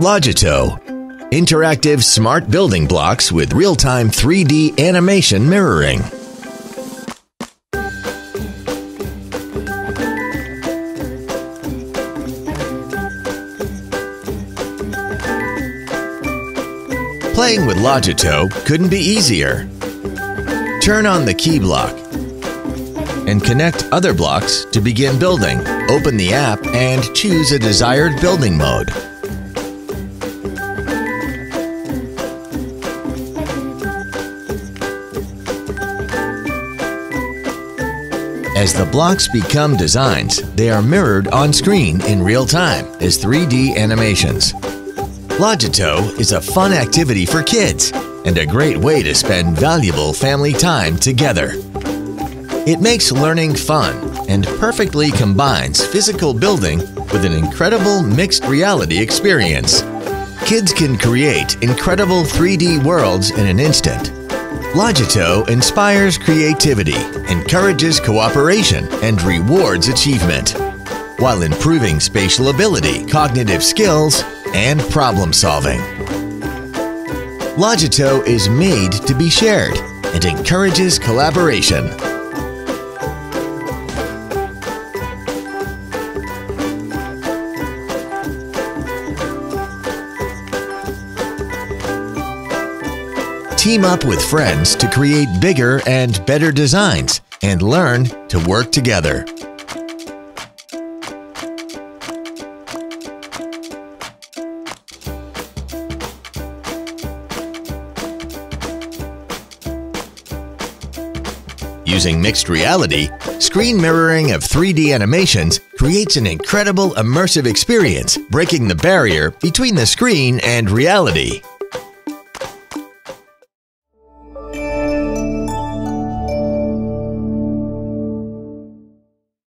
Logitow. Interactive smart building blocks with real-time 3D animation mirroring. Playing with Logitow couldn't be easier. Turn on the key block and connect other blocks to begin building. Open the app and choose a desired building mode. As the blocks become designs, they are mirrored on screen in real time as 3D animations. Logitow is a fun activity for kids and a great way to spend valuable family time together. It makes learning fun and perfectly combines physical building with an incredible mixed reality experience. Kids can create incredible 3D worlds in an instant. Logitow inspires creativity, encourages cooperation, and rewards achievement, while improving spatial ability, cognitive skills, and problem solving. Logitow is made to be shared and encourages collaboration. Team up with friends to create bigger and better designs and learn to work together. Using mixed reality, screen mirroring of 3D animations creates an incredible immersive experience, breaking the barrier between the screen and reality.